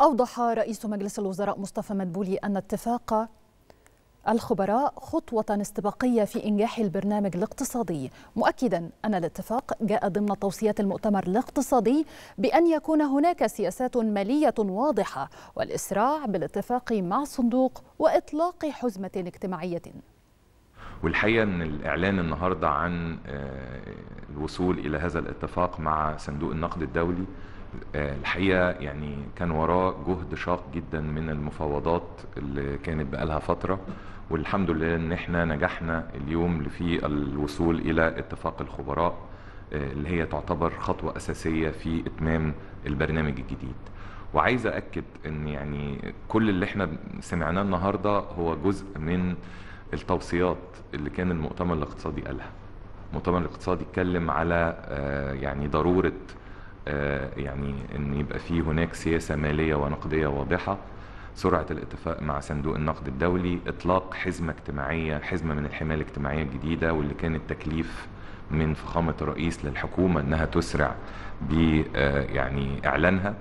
أوضح رئيس مجلس الوزراء مصطفى مدبولي أن اتفاق الخبراء خطوة استباقية في إنجاح البرنامج الاقتصادي، مؤكدا أن الاتفاق جاء ضمن توصيات المؤتمر الاقتصادي بأن يكون هناك سياسات مالية واضحة والإسراع بالاتفاق مع الصندوق وإطلاق حزمة اجتماعية. والحقيقة أن الإعلان النهاردة عن الوصول إلى هذا الاتفاق مع صندوق النقد الدولي الحقيقة يعني كان وراء جهد شاق جدا من المفاوضات اللي كانت بقالها فترة، والحمد لله أن احنا نجحنا اليوم في الوصول إلى اتفاق الخبراء اللي هي تعتبر خطوة أساسية في إتمام البرنامج الجديد. وعايز أأكد أن يعني كل اللي احنا سمعناه النهاردة هو جزء من التوصيات اللي كان المؤتمر الاقتصادي قالها. المؤتمر الاقتصادي اتكلم على يعني ضرورة يعني ان يبقى فيه هناك سياسة مالية ونقدية واضحة، سرعة الاتفاق مع صندوق النقد الدولي، اطلاق حزمة اجتماعية، حزمة من الحماية الاجتماعية الجديدة واللي كانت تكليف من فخامة الرئيس للحكومة انها تسرع ب يعني اعلانها.